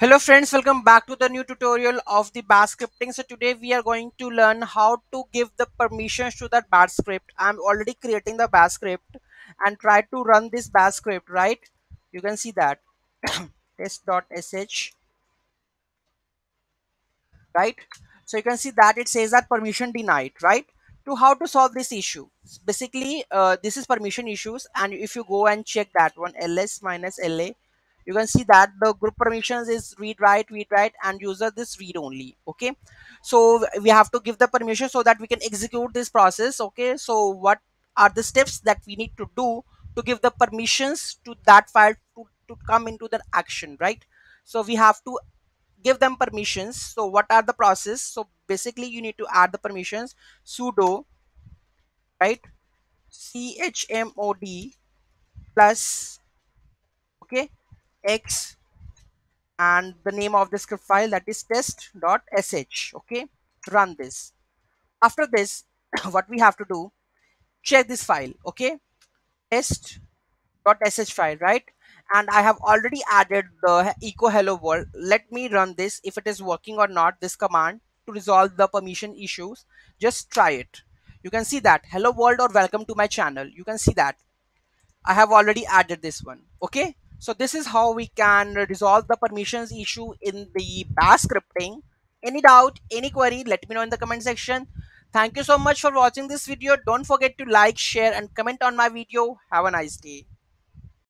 Hello friends, welcome back to the new tutorial of the bash scripting. So today we are going to learn how to give the permissions to that bash script. I'm already creating the bash script and try to run this bash script, right? You can see that test.sh, right? So you can see that it says that permission denied, right? To how to solve this issue, basically this is permission issues, and if you go and check that one ls -la, you can see that the group permissions is read write and user this read only. Okay, so we have to give the permission so that we can execute this process. Okay, so what are the steps that we need to do to give the permissions to that file to come into the action, right? So we have to give them permissions. So what are the process? So basically you need to add the permissions, sudo, right, chmod plus, okay, X, and the name of the script file, that is test.sh. okay, run this. After this, what we have to do, check this file. Okay, test.sh file, right? And I have already added the echo hello world. Let me run this, if it is working or not, this command to resolve the permission issues. Just try it. You can see that hello world or welcome to my channel. You can see that I have already added this one. Okay, so this is how we can resolve the permissions issue in the bash scripting. Any doubt, any query, let me know in the comment section. Thank you so much for watching this video. Don't forget to like, share and comment on my video. Have a nice day.